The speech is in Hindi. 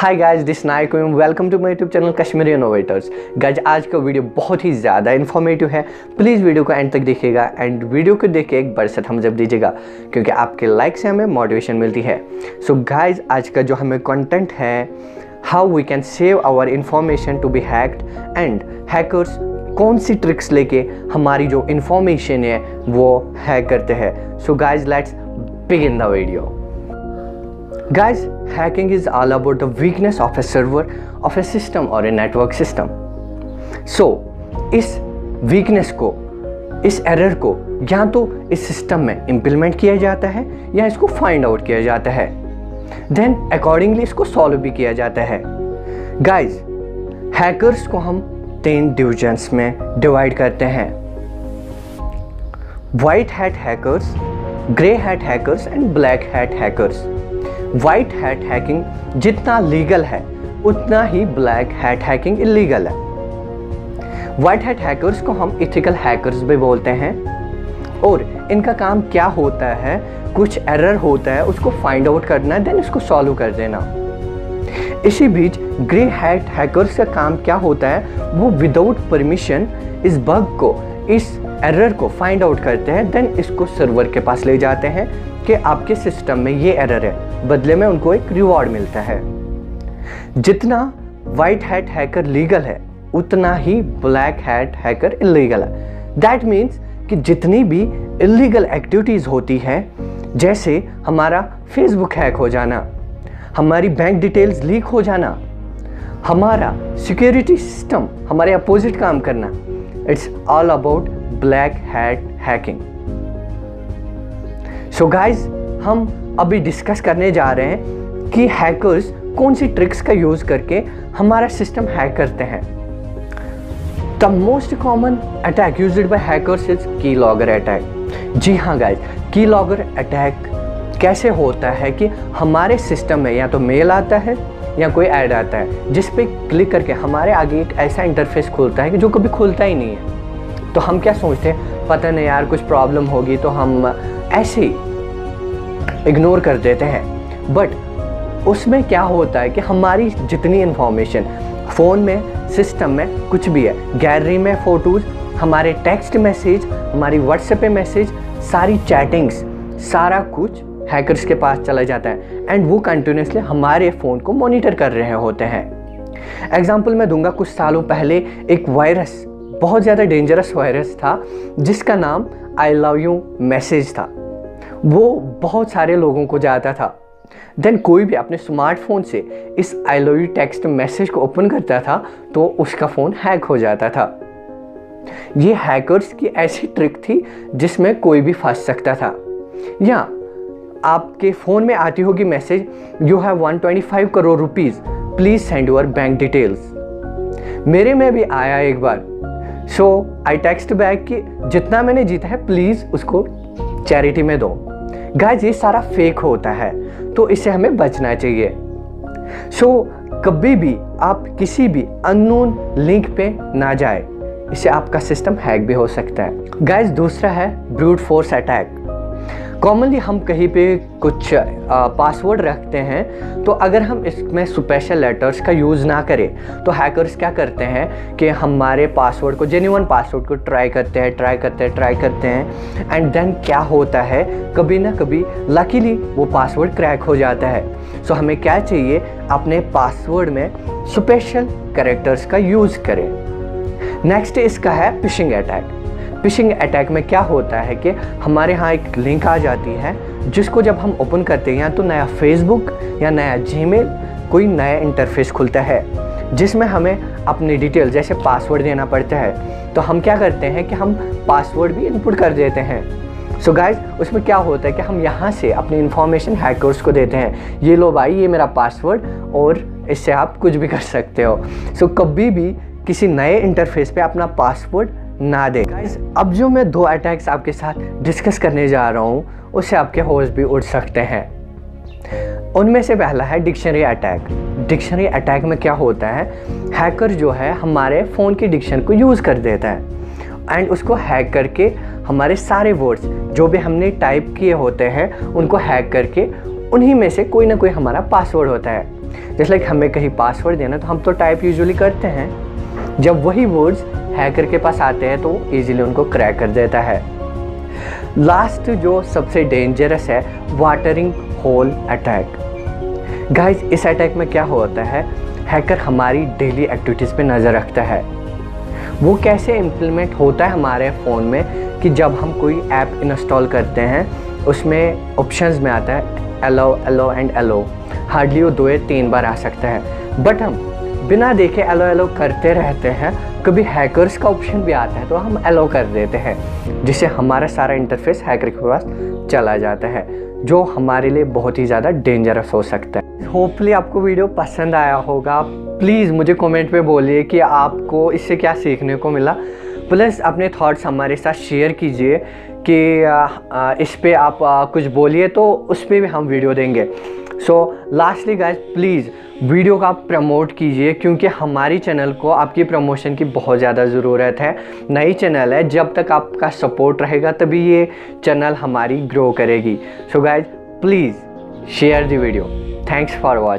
Hi guys this Nayak welcome to my YouTube channel Kashmiri innovators. Guys आज का वीडियो बहुत ही ज़्यादा इन्फॉर्मेटिव है, प्लीज़ वीडियो को एंड तक देखिएगा एंड वीडियो को देख के एक बरसत हम जब दीजिएगा क्योंकि आपके लाइक से हमें मोटिवेशन मिलती है। सो गाइज आज का जो हमें कंटेंट है how we can save our information to be hacked and hackers कौन सी ट्रिक्स लेके हमारी जो इन्फॉर्मेशन है वो हैक करते हैं। So guys let's begin the video. Guys, hacking is all about the weakness of a server, of a system or a network system. So, इस weakness को, इस error को या तो इस system में implement किया जाता है या इसको find out किया जाता है, then accordingly इसको solve भी किया जाता है। Guys, hackers को हम 10 divisions में divide करते हैं: white hat hackers, grey hat hackers and black hat hackers. White hat hacking जितना लीगल है उतना ही ब्लैक हैट हैकिंग इलीगल है। व्हाइट हैट हैकर्स को हम इथिकल हैकर्स भी बोलते हैं और इनका काम क्या होता है, कुछ एरर होता है उसको फाइंड आउट करना है, देन इसको सॉल्व कर देना। इसी बीच ग्रे हैट हैकर्स का काम क्या होता है, वो विदाउट परमिशन इस बग को, इस एरर को फाइंड आउट करते हैं, देन इसको सर्वर के पास ले जाते हैं कि आपके सिस्टम में ये एरर है, बदले में उनको एक रिवॉर्ड मिलता है। जितना वाइट हैट हैकर लीगल है उतना ही ब्लैक हैट हैकर इलीगल है। दैट मीन्स कि जितनी भी इलीगल एक्टिविटीज़ होती हैं, जैसे हमारा फेसबुक हैक हो जाना, हमारी बैंक डिटेल्स लीक हो जाना, हमारा सिक्योरिटी सिस्टम हमारे अपोजिट काम करना, it's all about black hat hacking. So guys हम अभी डिस्कस करने जा रहे हैं कि हैकर्स कौन सी ट्रिक्स का यूज़ करके हमारा सिस्टम हैक करते हैं। The most common attack used by hackers is की लॉगर अटैक। जी हाँ गाइज, की लॉगर अटैक कैसे होता है कि हमारे सिस्टम में या तो मेल आता है या कोई ऐड आता है जिस पे क्लिक करके हमारे आगे एक ऐसा इंटरफेस खुलता है कि जो कभी खुलता ही नहीं है। तो हम क्या सोचते हैं, पता नहीं यार कुछ प्रॉब्लम होगी, तो हम ऐसे इग्नोर कर देते हैं। बट उसमें क्या होता है कि हमारी जितनी इन्फॉर्मेशन फ़ोन में, सिस्टम में कुछ भी है, गैलरी में फ़ोटोज़, हमारे टेक्स्ट मैसेज, हमारी व्हाट्सएप पे मैसेज, सारी चैटिंग्स, सारा कुछ हैकर्स के पास चला जाता है एंड वो कंटिन्यूसली हमारे फ़ोन को मॉनिटर कर रहे होते हैं। एग्जाम्पल मैं दूंगा, कुछ सालों पहले एक वायरस, बहुत ज़्यादा डेंजरस वायरस था जिसका नाम आई लव यू मैसेज था। वो बहुत सारे लोगों को जाता था, देन कोई भी अपने स्मार्टफोन से इस I love you text message को ओपन करता था तो उसका फ़ोन हैक हो जाता था। ये हैकर्स की ऐसी ट्रिक थी जिसमें कोई भी फंस सकता था। या आपके फ़ोन में आती होगी message, you have 125 crore rupees, please send your bank details. मेरे में भी आया एक बार, सो आई टेक्स्ट बैक कि जितना मैंने जीता है प्लीज़ उसको चैरिटी में दो। गाइज ये सारा फेक होता है तो इससे हमें बचना चाहिए। सो कभी भी आप किसी भी अननोन लिंक पे ना जाए, इससे आपका सिस्टम हैक भी हो सकता है। गाइज दूसरा है ब्रूट फोर्स अटैक। कॉमनली हम कहीं पे कुछ पासवर्ड रखते हैं, तो अगर हम इसमें स्पेशल लेटर्स का यूज़ ना करें तो हैकर्स क्या करते हैं कि हमारे पासवर्ड को, जेन्युइन पासवर्ड को ट्राई करते हैं एंड देन क्या होता है, कभी ना कभी लकीली वो पासवर्ड क्रैक हो जाता है। सो हमें क्या चाहिए, अपने पासवर्ड में स्पेशल कैरेक्टर्स का यूज़ करें। नेक्स्ट इसका है फिशिंग अटैक। फिशिंग अटैक में क्या होता है कि हमारे यहाँ एक लिंक आ जाती है जिसको जब हम ओपन करते हैं तो नया फेसबुक या नया जीमेल, कोई नया इंटरफेस खुलता है जिसमें हमें अपनी डिटेल जैसे पासवर्ड देना पड़ता है। तो हम क्या करते हैं कि हम पासवर्ड भी इनपुट कर देते हैं। सो गाइज उसमें क्या होता है कि हम यहाँ से अपनी इन्फॉर्मेशन हैकर्स को देते हैं, ये लो भाई ये मेरा पासवर्ड, और इससे आप कुछ भी कर सकते हो। सो कभी भी किसी नए इंटरफेस पर अपना पासवर्ड ना दे। गाइस अब जो मैं दो अटैक्स आपके साथ डिस्कस करने जा रहा हूँ उससे आपके होश भी उड़ सकते हैं। उनमें से पहला है डिक्शनरी अटैक। डिक्शनरी अटैक में क्या होता है, हैकर जो है हमारे फ़ोन की डिक्शनरी को यूज़ कर देता है एंड उसको हैक करके हमारे सारे वर्ड्स जो भी हमने टाइप किए होते हैं उनको हैक करके उन्हीं में से कोई ना कोई हमारा पासवर्ड होता है। जैसे लाइक हमें कहीं पासवर्ड देना तो हम तो टाइप यूजुअली करते हैं, जब वही वर्ड्स हैकर के पास आते हैं तो ईजिली उनको क्रैक कर देता है। लास्ट जो सबसे डेंजरस है, वाटरिंग होल अटैक। गाइस इस अटैक में क्या होता है, हैकर हमारी डेली एक्टिविटीज़ पे नज़र रखता है। वो कैसे इम्प्लीमेंट होता है हमारे फ़ोन में कि जब हम कोई ऐप इंस्टॉल करते हैं उसमें ऑप्शंस में आता है allow, allow and allow. Hardly वो 2 या 3 बार आ सकता है, बट हम बिना देखे अलाउ अलाउ करते रहते हैं। कभी हैकर्स का ऑप्शन भी आता है तो हम अलाउ कर देते हैं, जिससे हमारा सारा इंटरफेस हैकर के पास चला जाता है, जो हमारे लिए बहुत ही ज़्यादा डेंजरस हो सकता है। होपफुली आपको वीडियो पसंद आया होगा। प्लीज़ मुझे कमेंट में बोलिए कि आपको इससे क्या सीखने को मिला, प्लस अपने थॉट्स हमारे साथ शेयर कीजिए कि इस पर आप कुछ बोलिए तो उस पर भी हम वीडियो देंगे। So lastly guys please video का आप प्रमोट कीजिए, क्योंकि हमारी चैनल को आपकी प्रमोशन की बहुत ज़्यादा ज़रूरत है। नई चैनल है, जब तक आपका सपोर्ट रहेगा तभी ये चैनल हमारी ग्रो करेगी। So guys please share the video. Thanks for watching.